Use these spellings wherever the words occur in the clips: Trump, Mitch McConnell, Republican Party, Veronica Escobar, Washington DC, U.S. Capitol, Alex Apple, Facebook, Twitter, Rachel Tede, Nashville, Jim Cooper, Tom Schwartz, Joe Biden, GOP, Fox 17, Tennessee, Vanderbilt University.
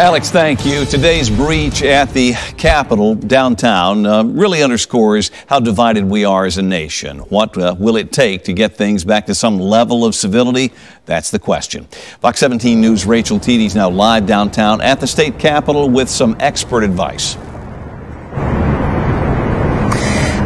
Alex, thank you. Today's breach at the Capitol downtown really underscores how divided we are as a nation. What will it take to get things back to some level of civility? That's the question. Fox 17 News' Rachel Tede is now live downtown at the state capitol with some expert advice.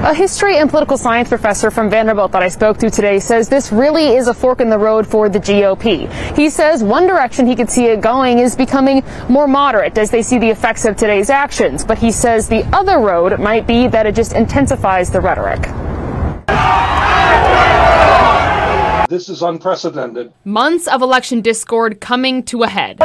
A history and political science professor from Vanderbilt that I spoke to today says this really is a fork in the road for the GOP. He says one direction he could see it going is becoming more moderate as they see the effects of today's actions. But he says the other road might be that it just intensifies the rhetoric. This is unprecedented. Months of election discord coming to a head.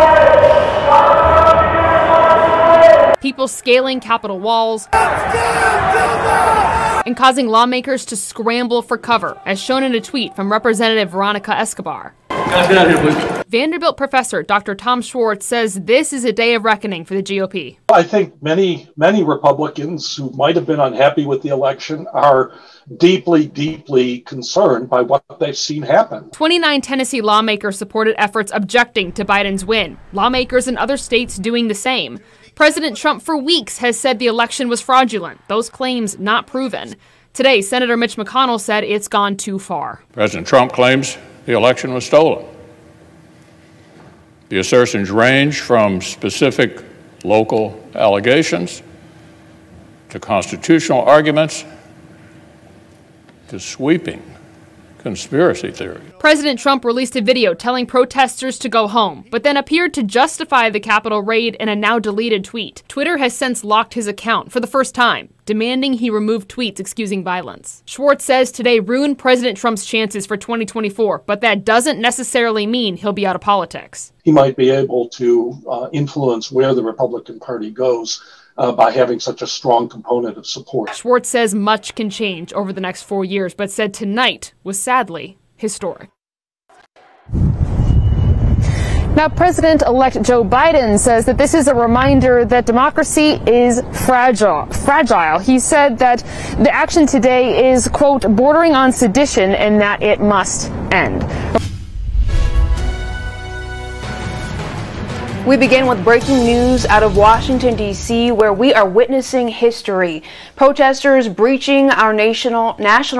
People scaling Capitol walls and causing lawmakers to scramble for cover, as shown in a tweet from Representative Veronica Escobar. Guys, get out of here, please. Vanderbilt professor Dr. Tom Schwartz says this is a day of reckoning for the GOP. I think many Republicans who might have been unhappy with the election are deeply concerned by what they've seen happen. 29 Tennessee lawmakers supported efforts objecting to Biden's win. Lawmakers in other states doing the same. President Trump for weeks has said the election was fraudulent, those claims not proven. Today, Senator Mitch McConnell said it's gone too far. President Trump claims the election was stolen. The assertions range from specific local allegations to constitutional arguments to sweeping conspiracy theory. President Trump released a video telling protesters to go home, but then appeared to justify the Capitol raid in a now deleted tweet. Twitter has since locked his account for the first time, demanding he remove tweets excusing violence. Schwartz says today ruined President Trump's chances for 2024, but that doesn't necessarily mean he'll be out of politics. He might be able to influence where the Republican Party goes by having such a strong component of support. Schwartz says much can change over the next 4 years, but said tonight was sadly historic. Now, President-elect Joe Biden says that this is a reminder that democracy is fragile. He said that the action today is, quote, bordering on sedition and that it must end. We begin with breaking news out of Washington, D.C., where we are witnessing history. Protesters breaching our national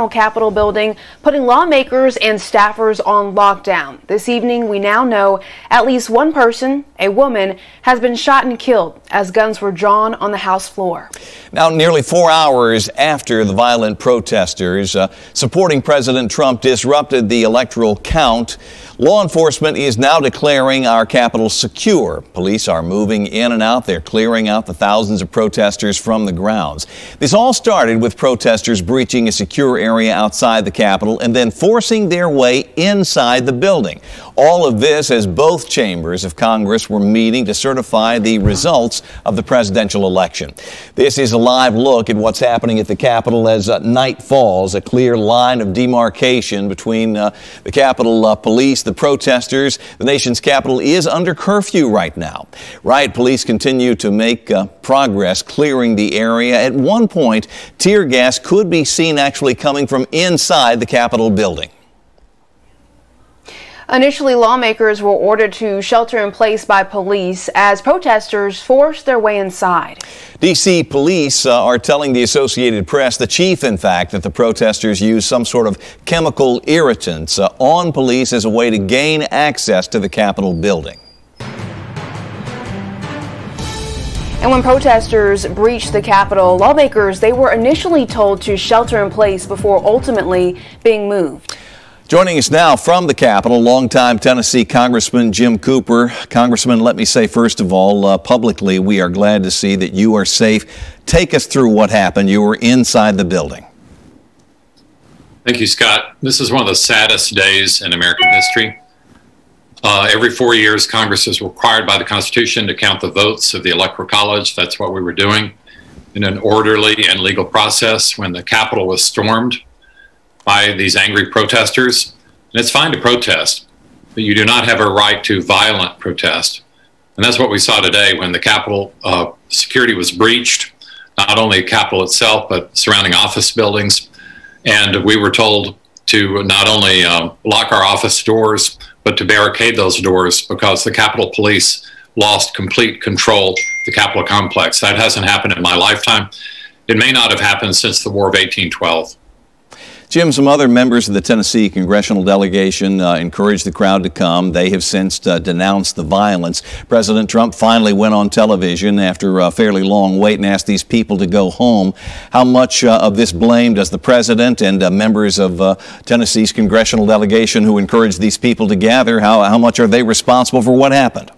Capitol building, putting lawmakers and staffers on lockdown. This evening, we now know at least one person, a woman, has been shot and killed as guns were drawn on the House floor. Now, nearly 4 hours after the violent protesters supporting President Trump disrupted the electoral count, law enforcement is now declaring our Capitol secure. Police are moving in and out. They're clearing out the thousands of protesters from the grounds. This all started with protesters breaching a secure area outside the Capitol and then forcing their way inside the building. All of this as both chambers of Congress were meeting to certify the results of the presidential election. This is a live look at what's happening at the Capitol as night falls, a clear line of demarcation between the Capitol police, the protesters. The nation's capital is under curfew right now. Riot police continue to make progress clearing the area. At one point, tear gas could be seen actually coming from inside the Capitol building. Initially, lawmakers were ordered to shelter in place by police as protesters forced their way inside. D.C. police are telling the Associated Press, the chief, in fact, that the protesters used some sort of chemical irritants on police as a way to gain access to the Capitol building. And when protesters breached the Capitol, lawmakers, they were initially told to shelter in place before ultimately being moved. Joining us now from the Capitol, longtime Tennessee Congressman Jim Cooper. Congressman, let me say first of all, publicly, we are glad to see that you are safe. Take us through what happened. You were inside the building. Thank you, Scott. This is one of the saddest days in American history. Every 4 years, Congress is required by the Constitution to count the votes of the Electoral College. That's what we were doing in an orderly and legal process when the Capitol was stormed by these angry protesters. And it's fine to protest, but you do not have a right to violent protest. And that's what we saw today when the Capitol security was breached, not only the Capitol itself, but surrounding office buildings. And we were told to not only lock our office doors, but to barricade those doors because the Capitol Police lost complete control of the Capitol complex. That hasn't happened in my lifetime. It may not have happened since the War of 1812. Jim, some other members of the Tennessee congressional delegation encouraged the crowd to come. They have since denounced the violence. President Trump finally went on television after a fairly long wait and asked these people to go home. How much of this blame does the president and members of Tennessee's congressional delegation who encouraged these people to gather, how much are they responsible for what happened?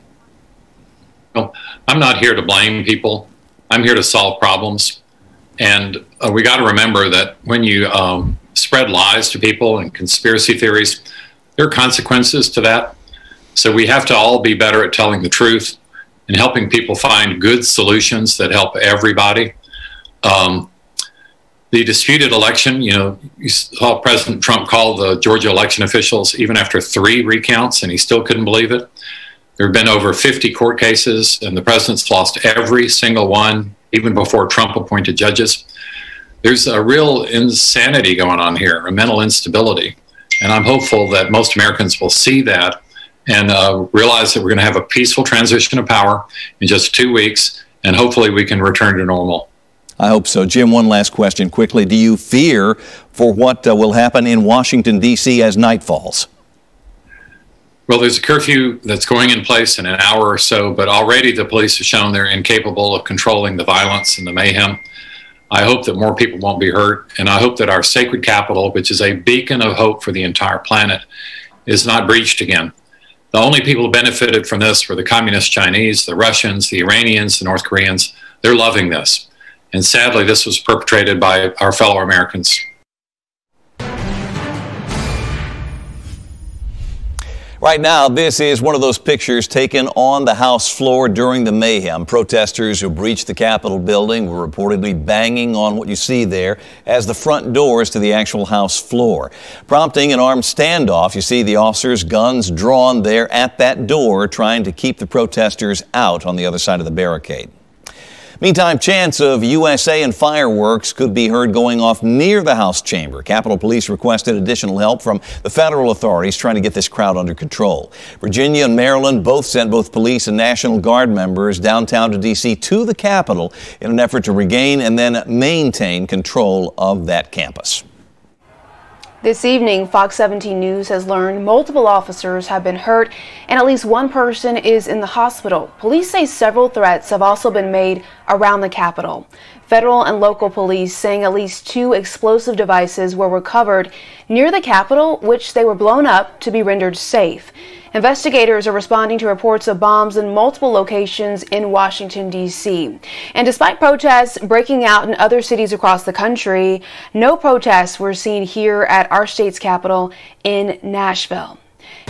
Well, I'm not here to blame people. I'm here to solve problems. And we got to remember that when you spread lies to people and conspiracy theories, there are consequences to that. So we have to all be better at telling the truth and helping people find good solutions that help everybody. The disputed election, you know, you saw President Trump call the Georgia election officials even after 3 recounts, and he still couldn't believe it. There have been over 50 court cases, and the president's lost every single one, even before Trump appointed judges. There's a real insanity going on here, a mental instability. And I'm hopeful that most Americans will see that and realize that we're going to have a peaceful transition of power in just 2 weeks, and hopefully we can return to normal. I hope so. Jim, one last question quickly. Do you fear for what will happen in Washington, D.C. as night falls? Well, there's a curfew that's going in place in an hour or so, but already the police have shown they're incapable of controlling the violence and the mayhem. I hope that more people won't be hurt, and I hope that our sacred capital, which is a beacon of hope for the entire planet, is not breached again. The only people who benefited from this were the communist Chinese, the Russians, the Iranians, the North Koreans. They're loving this. And sadly, this was perpetrated by our fellow Americans. Right now, this is one of those pictures taken on the House floor during the mayhem. Protesters who breached the Capitol building were reportedly banging on what you see there as the front doors to the actual House floor, prompting an armed standoff. You see the officers' guns drawn there at that door, trying to keep the protesters out on the other side of the barricade. Meantime, chants of USA and fireworks could be heard going off near the House chamber. Capitol Police requested additional help from the federal authorities trying to get this crowd under control. Virginia and Maryland both sent both police and National Guard members downtown to D.C. to the Capitol in an effort to regain and then maintain control of that campus. This evening, Fox 17 News has learned multiple officers have been hurt and at least one person is in the hospital. Police say several threats have also been made around the Capitol. Federal and local police saying at least 2 explosive devices were recovered near the Capitol, which they were blown up to be rendered safe. Investigators are responding to reports of bombs in multiple locations in Washington, D.C. And despite protests breaking out in other cities across the country, no protests were seen here at our state's capital in Nashville.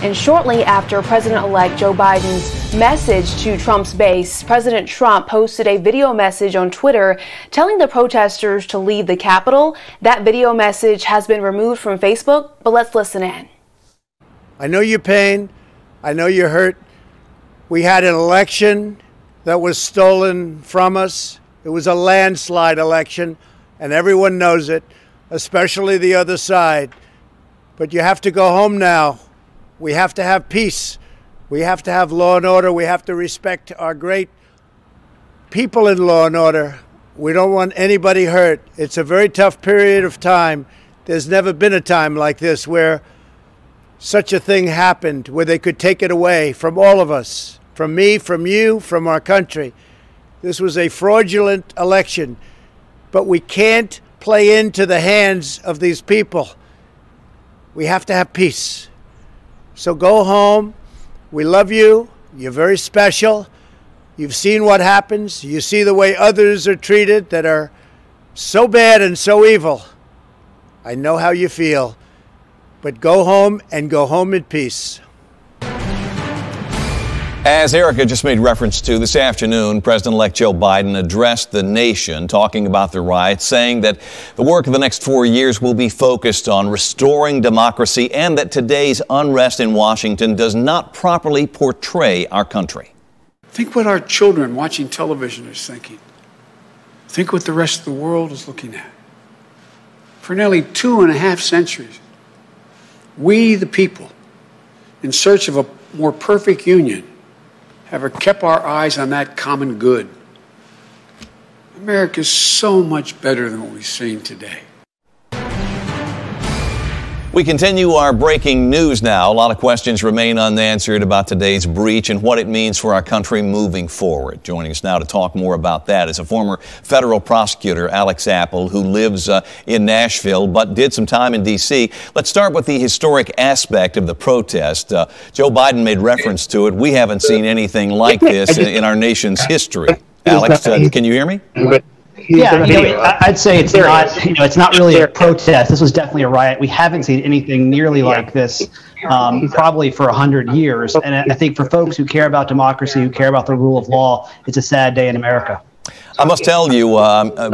And shortly after President-elect Joe Biden's message to Trump's base, President Trump posted a video message on Twitter telling the protesters to leave the Capitol. That video message has been removed from Facebook, but let's listen in. I know your pain. I know you're hurt. We had an election that was stolen from us. It was a landslide election, and everyone knows it, especially the other side. But you have to go home now. We have to have peace. We have to have law and order. We have to respect our great people in law and order. We don't want anybody hurt. It's a very tough period of time. There's never been a time like this where such a thing happened, where they could take it away from all of us, from me, from you, from our country. This was a fraudulent election, but we can't play into the hands of these people. We have to have peace. So go home. We love you. You're very special. You've seen what happens. You see the way others are treated that are so bad and so evil. I know how you feel, but go home and go home in peace. As Erica just made reference to this afternoon, President-elect Joe Biden addressed the nation talking about the riots, saying that the work of the next 4 years will be focused on restoring democracy and that today's unrest in Washington does not properly portray our country. Think what our children watching television is thinking. Think what the rest of the world is looking at. For nearly 2.5 centuries, we, the people, in search of a more perfect union, ever kept our eyes on that common good. America is so much better than what we've seen today. We continue our breaking news now. A lot of questions remain unanswered about today's breach and what it means for our country moving forward. Joining us now to talk more about that is a former federal prosecutor, Alex Apple, who lives in Nashville but did some time in D.C. Let's start with the historic aspect of the protest. Joe Biden made reference to it. We haven't seen anything like this in our nation's history. Alex, can you hear me? Yeah, I'd say it's not, it's not really a protest. This was definitely a riot. We haven't seen anything nearly like this, probably for 100 years. And I think for folks who care about democracy, who care about the rule of law, it's a sad day in America. I must tell you,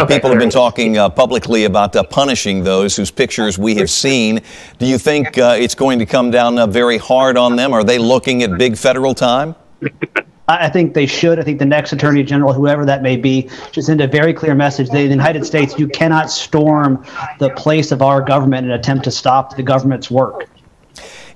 people have been talking publicly about punishing those whose pictures we have seen. Do you think it's going to come down very hard on them? Are they looking at big federal time? I think they should. I think the next Attorney General, whoever that may be, should send a very clear message that in the United States, you cannot storm the place of our government in an attempt to stop the government's work.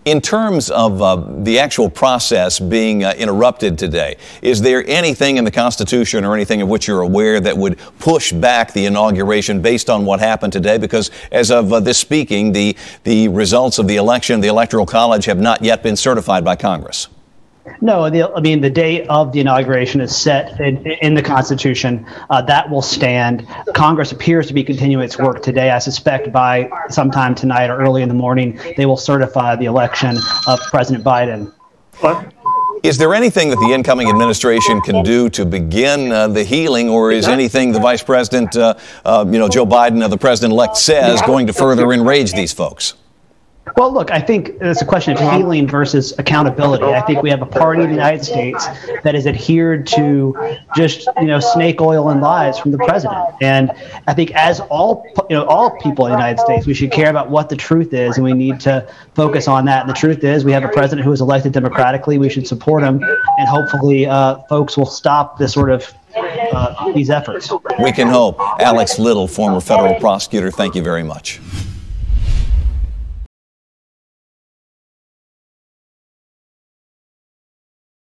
In terms of the actual process being interrupted today, is there anything in the Constitution or anything of which you're aware that would push back the inauguration based on what happened today? Because as of this speaking, the results of the election, the Electoral College, have not yet been certified by Congress. No, the day of the inauguration is set in the Constitution. That will stand. Congress appears to be continuing its work today. I suspect by sometime tonight or early in the morning, they will certify the election of President Biden. What? Is there anything that the incoming administration can do to begin the healing, or is anything the Vice President, Joe Biden, the President-elect says, going to further enrage these folks? Well, look, I think it's a question of healing versus accountability. I think we have a party in the United States that is adhered to just, snake oil and lies from the president. And I think as all people in the United States, we should care about what the truth is, and we need to focus on that. And the truth is we have a president who was elected democratically. We should support him, and hopefully folks will stop this sort of these efforts. We can hope. Alex Little, former federal prosecutor, thank you very much.